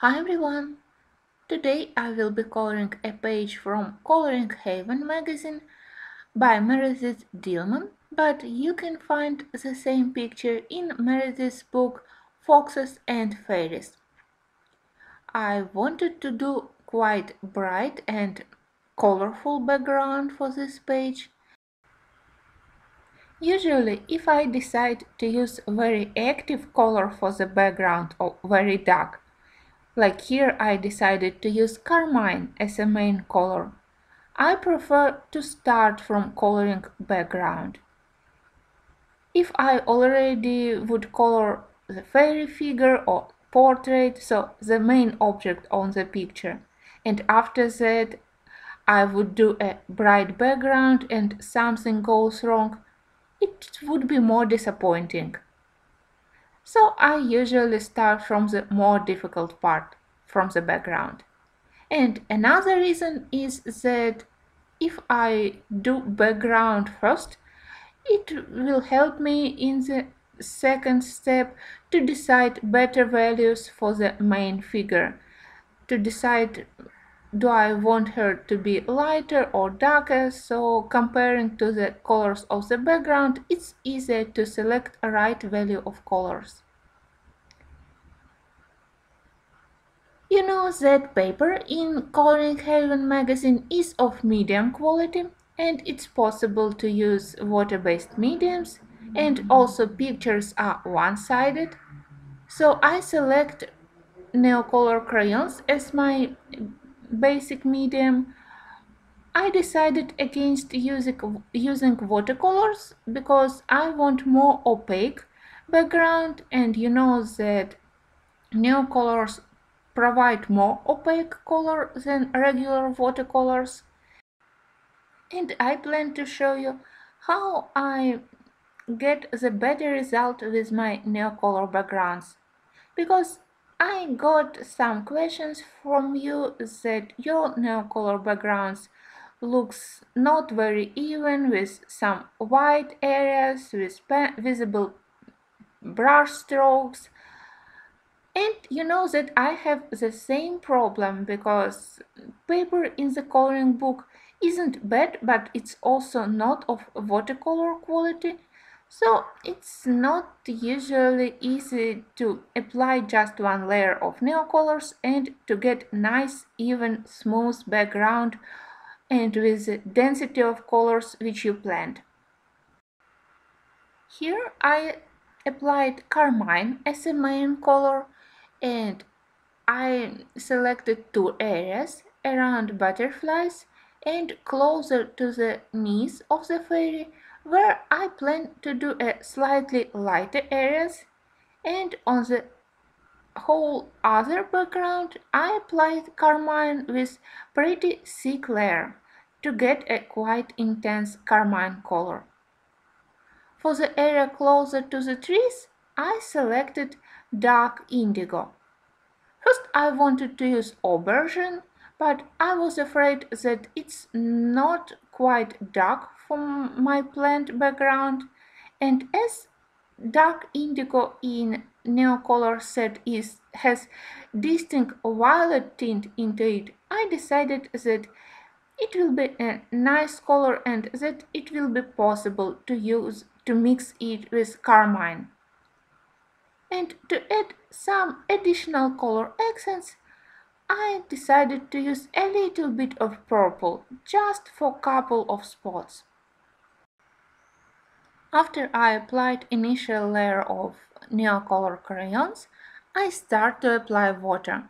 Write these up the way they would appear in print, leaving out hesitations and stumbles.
Hi everyone! Today I will be coloring a page from Coloring Haven magazine by Meredith Dillman, but you can find the same picture in Meredith's book Foxes and Fairies. I wanted to do quite bright and colorful background for this page. Usually, if I decide to use very active color for the background or very dark, like here I decided to use carmine as a main color. I prefer to start from coloring background. If I already would color the fairy figure or portrait, so the main object on the picture, and after that I would do a bright background and something goes wrong, it would be more disappointing. So I usually start from the more difficult part, from the background. And another reason is that if I do background first, it will help me in the second step to decide better values for the main figure, to decide do I want her to be lighter or darker, so comparing to the colors of the background, it's easier to select a right value of colors. You know that paper in Coloring Haven magazine is of medium quality, and it's possible to use water-based mediums, and also pictures are one-sided. So I select Neocolor crayons as my basic medium. I decided against using watercolors because I want more opaque background, and you know that Neocolors provide more opaque color than regular watercolors. And I plan to show you how I get the better result with my Neocolor backgrounds, because I got some questions from you that your Neocolor backgrounds looks not very even, with some white areas, with visible brush strokes. And you know that I have the same problem, because paper in the coloring book isn't bad, but it's also not of watercolor quality, so it's not usually easy to apply just one layer of Neocolors and to get nice, even, smooth background and with the density of colors which you planned. Here I applied carmine as a main color, and I selected two areas around butterflies and closer to the knees of the fairy, where I plan to do a slightly lighter areas, and on the whole other background I applied carmine with pretty thick layer to get a quite intense carmine color. For the area closer to the trees I selected dark indigo. First I wanted to use aubergine, but I was afraid that it's not quite dark from my planned background, and as dark indigo in Neocolor set has distinct violet tint into it, I decided that it will be a nice color and that it will be possible to mix it with carmine. And to add some additional color accents, I decided to use a little bit of purple, just for a couple of spots. After I applied initial layer of Neocolor crayons, I start to apply water.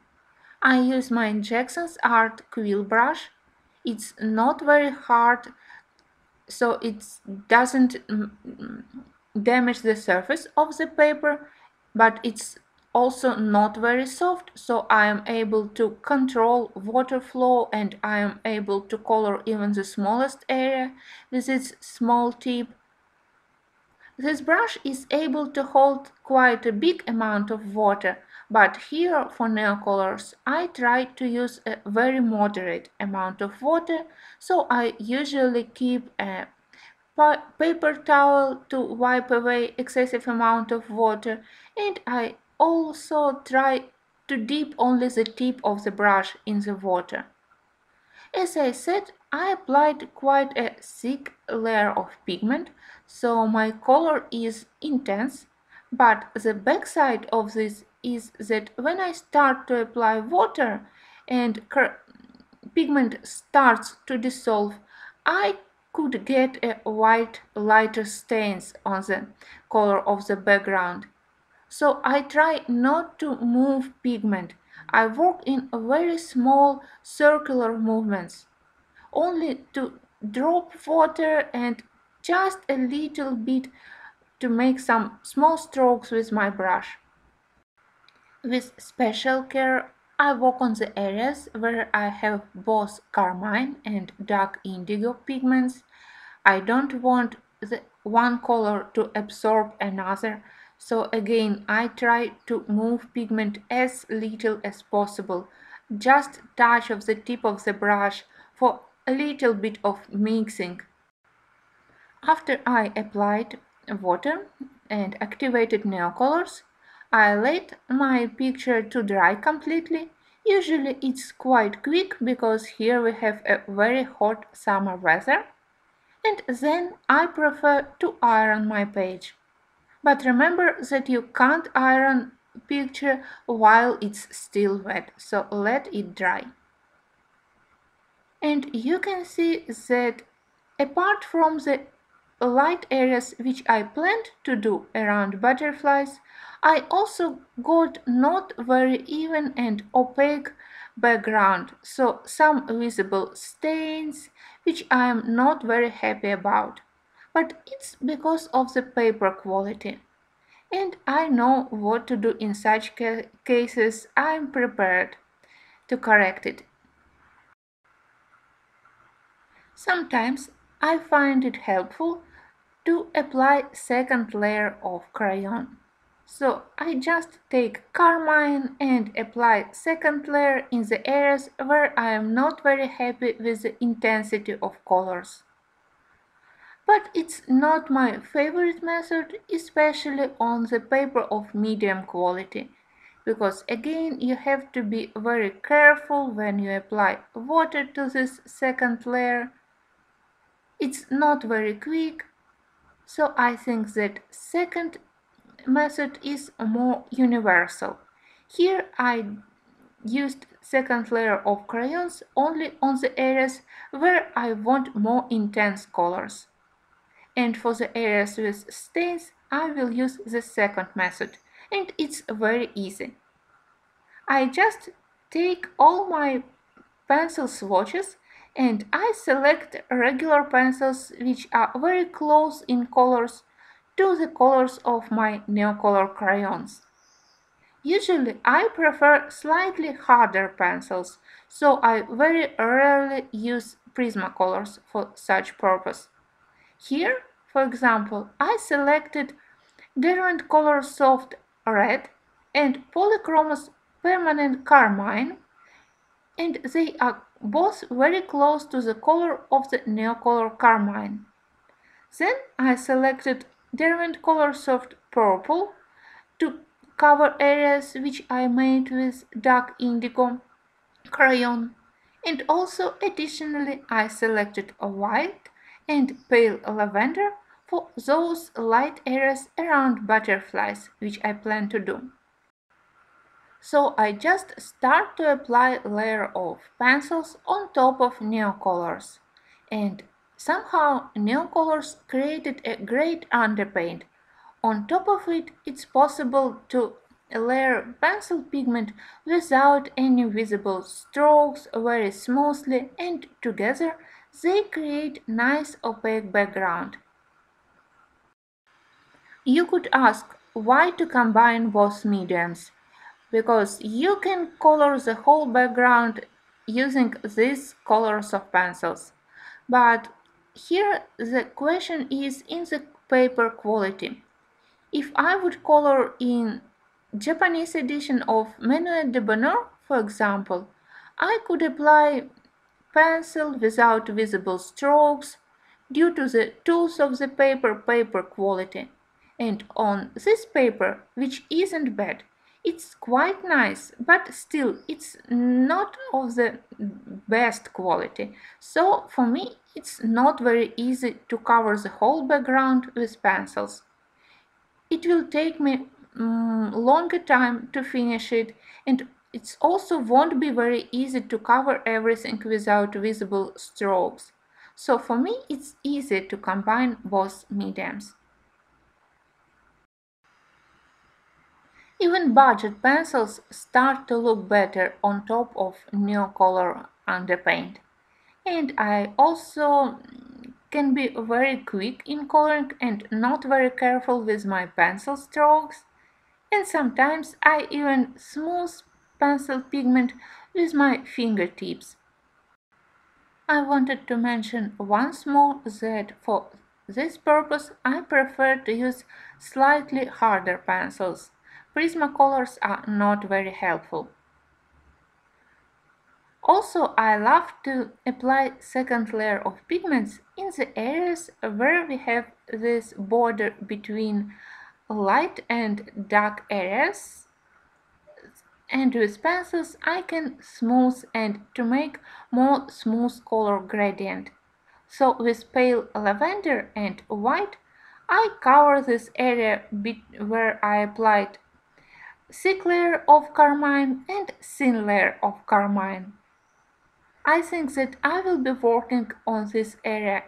I use my Jackson's Art Quill brush. It's not very hard, so it doesn't damage the surface of the paper, but it's also not very soft, so I am able to control water flow, and I am able to color even the smallest area with its small tip. This brush is able to hold quite a big amount of water, but here for Neocolors I try to use a very moderate amount of water, so I usually keep a paper towel to wipe away excessive amount of water, and I also try to dip only the tip of the brush in the water. As I said, I applied quite a thick layer of pigment, so my color is intense, but the backside of this is that when I start to apply water and pigment starts to dissolve, I could get a white lighter stains on the color of the background. So I try not to move pigment. I work in very small circular movements, only to drop water and just a little bit to make some small strokes with my brush. With special care, I work on the areas where I have both carmine and dark indigo pigments. I don't want the one color to absorb another, so again I try to move pigment as little as possible, just touch of the tip of the brush for a little bit of mixing. After I applied water and activated Neocolors, I let my picture to dry completely. Usually it's quite quick because here we have a very hot summer weather, and then I prefer to iron my page. But remember that you can't iron picture while it's still wet, so let it dry. And you can see that apart from the light areas which I planned to do around butterflies, I also got not very even and opaque background, so some visible stains, which I am not very happy about. But it's because of the paper quality, and I know what to do in such cases. I'm prepared to correct it. Sometimes I find it helpful to apply second layer of crayon. So I just take carmine and apply second layer in the areas where I am not very happy with the intensity of colors. But it's not my favorite method, especially on the paper of medium quality, because again you have to be very careful when you apply water to this second layer. It's not very quick, so I think that second method is more universal. Here I used second layer of crayons only on the areas where I want more intense colors. And for the areas with stains, I will use the second method, and it's very easy. I just take all my pencil swatches and I select regular pencils which are very close in colors to the colors of my Neocolor crayons. Usually I prefer slightly harder pencils, so I very rarely use Prismacolors for such purpose. Here, for example, I selected Derwent Coloursoft Red and Polychromos Permanent Carmine, and they are both very close to the color of the Neocolor Carmine. Then I selected Derwent Coloursoft Purple to cover areas which I made with dark indigo crayon, and also additionally I selected a white and pale lavender for those light areas around butterflies, which I plan to do. So I just start to apply layer of pencils on top of Neocolors, and somehow Neocolors created a great underpaint. On top of it, it's possible to layer pencil pigment without any visible strokes very smoothly, and together they create nice opaque background. You could ask why to combine both mediums, because you can color the whole background using these colors of pencils. But here the question is in the paper quality. If I would color in Japanese edition of Manuel de Bonheur, for example, I could apply pencil without visible strokes due to the tools of the paper quality. And on this paper, which isn't bad, It's quite nice, but still it's not of the best quality, so for me it's not very easy to cover the whole background with pencils. It will take me longer time to finish it, and it also won't be very easy to cover everything without visible strobes. So for me it's easy to combine both mediums. Even budget pencils start to look better on top of Neocolor underpaint. And I also can be very quick in coloring and not very careful with my pencil strokes. And sometimes I even smooth pencil pigment with my fingertips. I wanted to mention once more that for this purpose I prefer to use slightly harder pencils. Prismacolors are not very helpful. Also, I love to apply second layer of pigments in the areas where we have this border between light and dark areas, and with pencils I can smooth and to make more smooth color gradient. So with pale lavender and white I cover this area where I applied thick layer of carmine and thin layer of carmine. I think that I will be working on this area.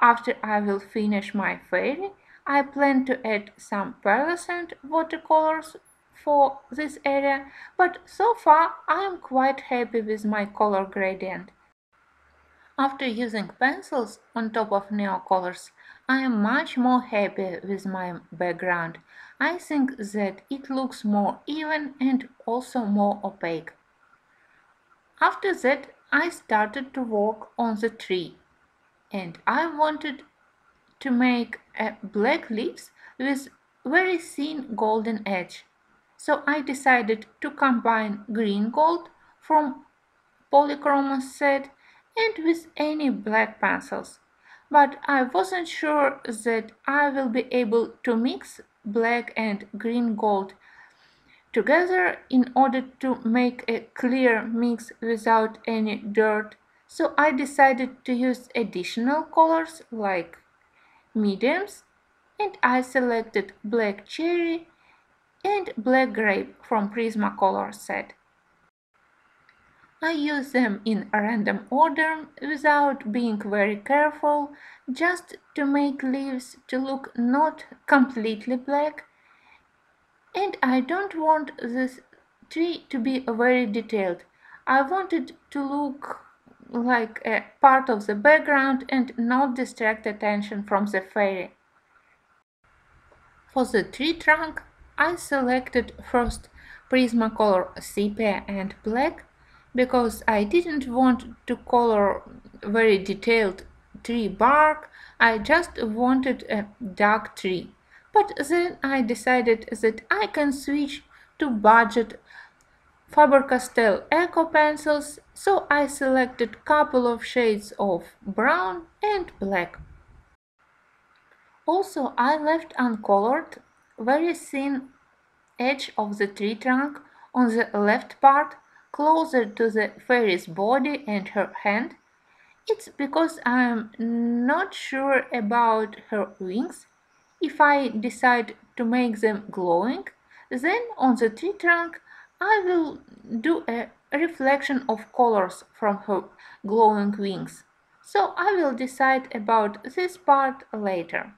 After I will finish my fairy, I plan to add some pearlescent watercolors for this area, but so far I am quite happy with my color gradient. After using pencils on top of Neocolors, I am much more happy with my background. I think that it looks more even and also more opaque. After that, I started to work on the tree, and I wanted to make black leaves with very thin golden edge. So I decided to combine green gold from Polychromos set and with any black pencils, but I wasn't sure that I will be able to mix black and green gold together in order to make a clear mix without any dirt, so I decided to use additional colors like mediums, and I selected black cherry and black grape from Prismacolor set. I use them in random order without being very careful, just to make leaves to look not completely black, and I don't want this tree to be very detailed. I want it to look like a part of the background and not distract attention from the fairy. For the tree trunk I selected first Prismacolor sepia and black, because I didn't want to color very detailed tree bark, I just wanted a dark tree. But then I decided that I can switch to budget Faber-Castell Eco pencils, so I selected couple of shades of brown and black. Also, I left uncolored very thin edge of the tree trunk on the left part, closer to the fairy's body and her hand. It's because I'm not sure about her wings. If I decide to make them glowing, then on the tree trunk I will do a reflection of colors from her glowing wings. So I will decide about this part later.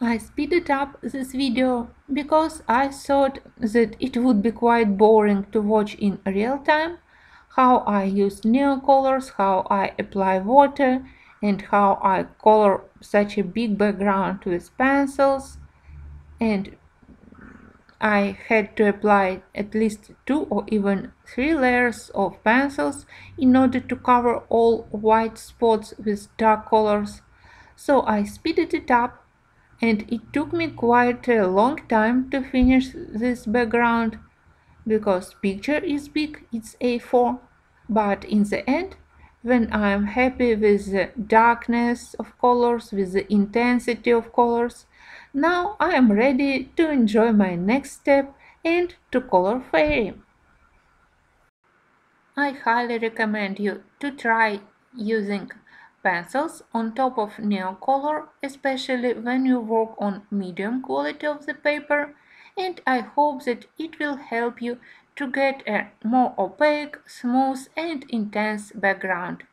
I speeded up this video because I thought that it would be quite boring to watch in real time how I use Neocolors, how I apply water, and how I color such a big background with pencils. And I had to apply at least 2 or even 3 layers of pencils in order to cover all white spots with dark colors. So I speeded it up, and it took me quite a long time to finish this background, because picture is big, it's A4, but in the end when I am happy with the darkness of colors, with the intensity of colors. Now I am ready to enjoy my next step and to color fairy. I highly recommend you to try using pencils on top of Neocolor, especially when you work on medium quality of the paper, and I hope that it will help you to get a more opaque, smooth and intense background